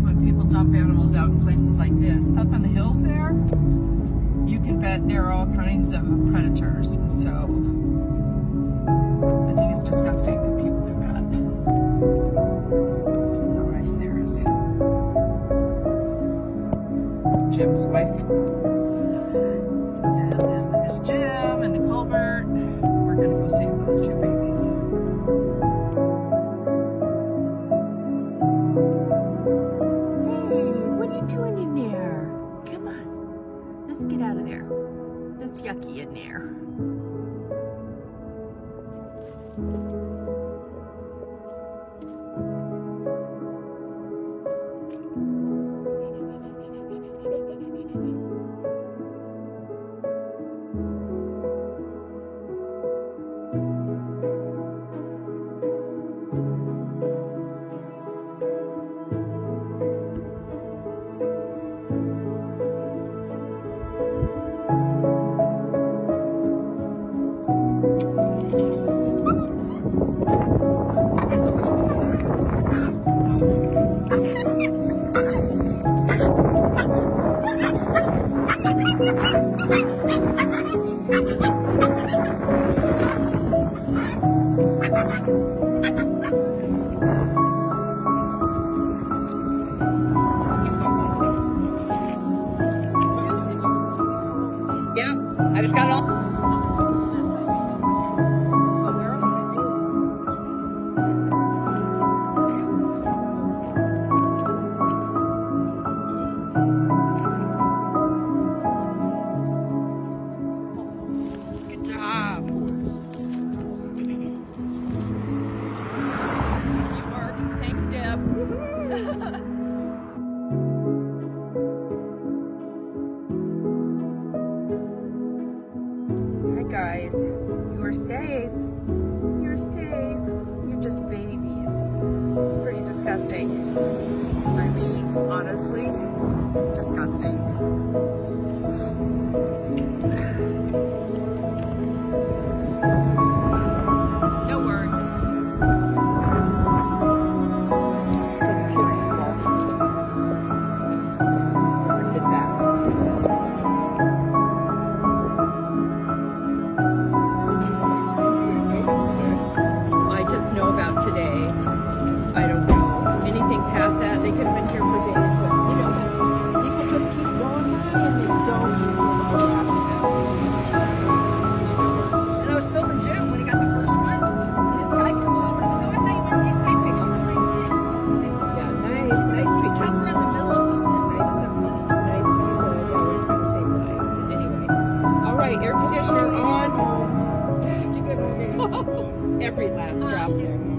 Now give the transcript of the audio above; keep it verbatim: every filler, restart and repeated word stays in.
sad when people dump animals out in places like this. Up in the hills there, you can bet there are all kinds of predators, so I think it's disgusting that people do that. All right, there is Jim's wife. And then there's Jim and the culvert. We're gonna go save those two babies. It's yucky in there. I just got it all. Guys, you are safe. You're safe. You're just babies. It's pretty disgusting. I mean, honestly, disgusting. No words. Just pure evil. Look at that. About today, I don't know anything past that. They could have been here for days, but you know, people just keep going by and they don't even know what happens now. And I was filming Jim when he got the first one. This guy comes over and goes, "Oh, I thought you were taking my picture." I did. Yeah, nice, nice to be tucked in the middle of something. Nice and funny, nice people. Yeah, we're trying to save lives. Anyway, all right, air conditioner on. Every last drop.